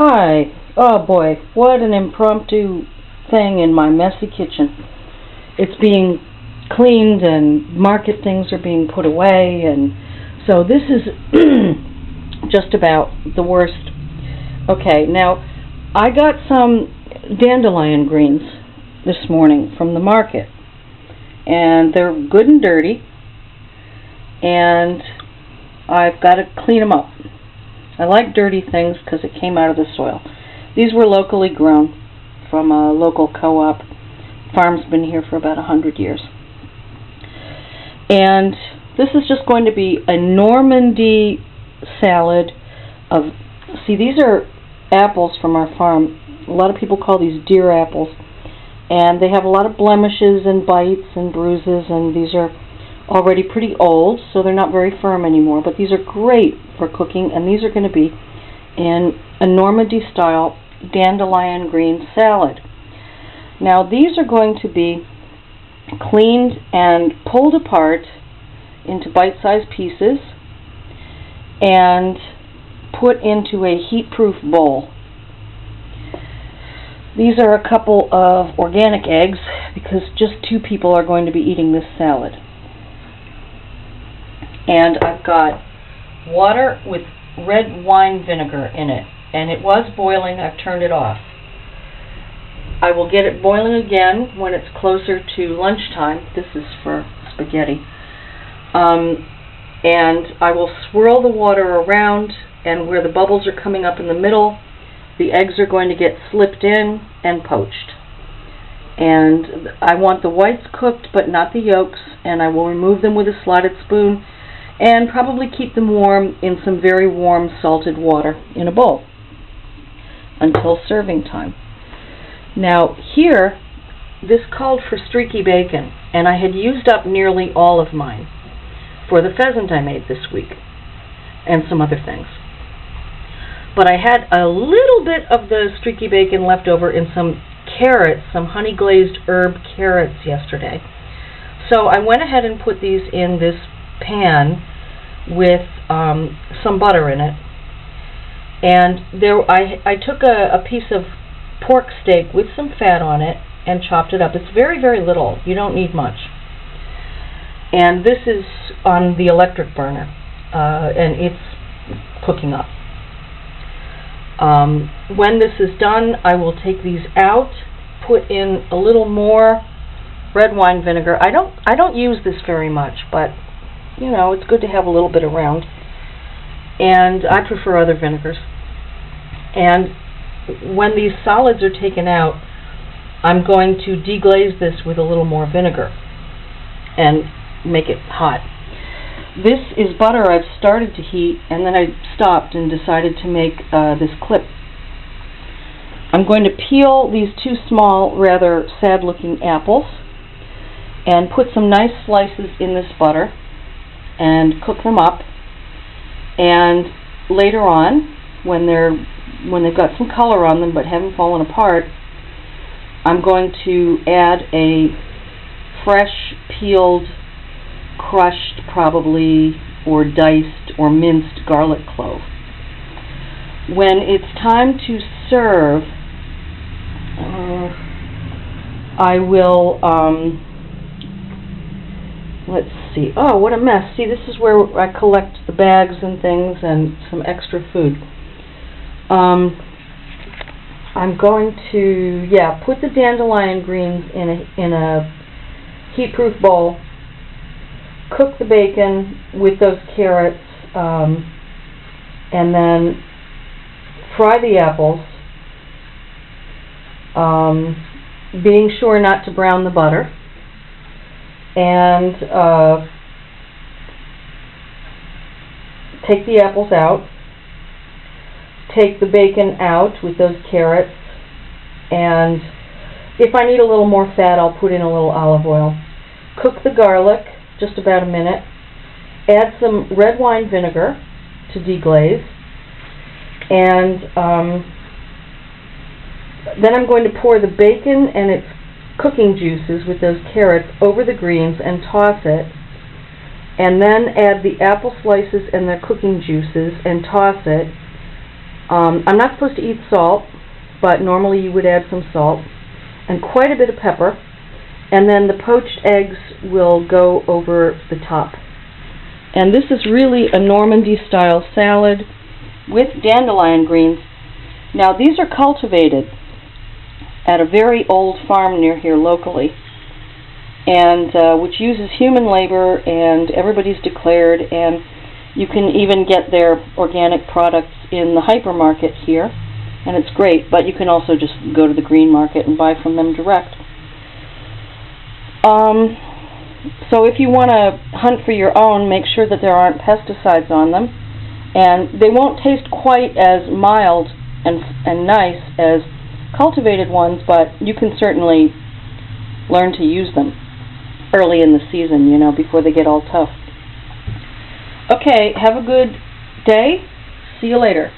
Hi. Oh boy, what an impromptu thing in my messy kitchen. It's being cleaned and market things are being put away, and so this is just about the worst. Okay, now I got some dandelion greens this morning from the market, and they're good and dirty, and I've got to clean them up. I like dirty things because it came out of the soil. These were locally grown from a local co-op. Farm's been here for about 100 years. And this is just going to be a Normandy salad of, see, these are apples from our farm. A lot of people call these deer apples, and they have a lot of blemishes and bites and bruises, and these are already pretty old, so they're not very firm anymore, but these are great for cooking, and these are going to be in a Normandy-style dandelion green salad. Now these are going to be cleaned and pulled apart into bite-sized pieces and put into a heat-proof bowl. These are a couple of organic eggs because just 2 people are going to be eating this salad. And I've got water with red wine vinegar in it, and it was boiling. I've turned it off. I will get it boiling again when it's closer to lunchtime. This is for spaghetti. And I will swirl the water around, and where the bubbles are coming up in the middle, the eggs are going to get slipped in and poached. And I want the whites cooked but not the yolks, and I will remove them with a slotted spoon and probably keep them warm in some very warm salted water in a bowl until serving time. Now here, this called for streaky bacon, and I had used up nearly all of mine for the pheasant I made this week and some other things. But I had a little bit of the streaky bacon left over in some carrots, some honey glazed herb carrots yesterday. So I went ahead and put these in this pan with some butter in it. And there, I took a piece of pork steak with some fat on it and chopped it up. It's very, very little. You don't need much. And this is on the electric burner, and it's cooking up. When this is done, I will take these out, put in a little more red wine vinegar. I don't use this very much, but you know, it's good to have a little bit around. And I prefer other vinegars. And when these solids are taken out, I'm going to deglaze this with a little more vinegar and make it hot. This is butter I've started to heat, and then I stopped and decided to make this clip. I'm going to peel these 2 small, rather sad-looking apples and put some nice slices in this butter and cook them up. And later on, when they've got some color on them but haven't fallen apart, I'm going to add a fresh, peeled, crushed probably, or diced or minced garlic clove. When it's time to serve, I will, let's see, oh what a mess. See, this is where I collect the bags and things and some extra food. I'm going to, yeah, put the dandelion greens in a heat-proof bowl, cook the bacon with those carrots, and then fry the apples, being sure not to brown the butter, and take the apples out, take the bacon out with those carrots, and if I need a little more fat, I'll put in a little olive oil. Cook the garlic just about a minute, add some red wine vinegar to deglaze, and then I'm going to pour the bacon and its cooking juices with those carrots over the greens and toss it, and then add the apple slices and their cooking juices and toss it, I'm not supposed to eat salt, but normally you would add some salt and quite a bit of pepper, and then the poached eggs will go over the top. And this is really a Normandy-style salad with dandelion greens. Now these are cultivated at a very old farm near here locally, and which uses human labor, and everybody's declared, and you can even get their organic products in the hypermarket here, and it's great, but you can also just go to the green market and buy from them direct. So if you want to hunt for your own, make sure that there aren't pesticides on them, and they won't taste quite as mild and nice as cultivated ones, but you can certainly learn to use them early in the season, you know, before they get all tough. Okay, have a good day. See you later.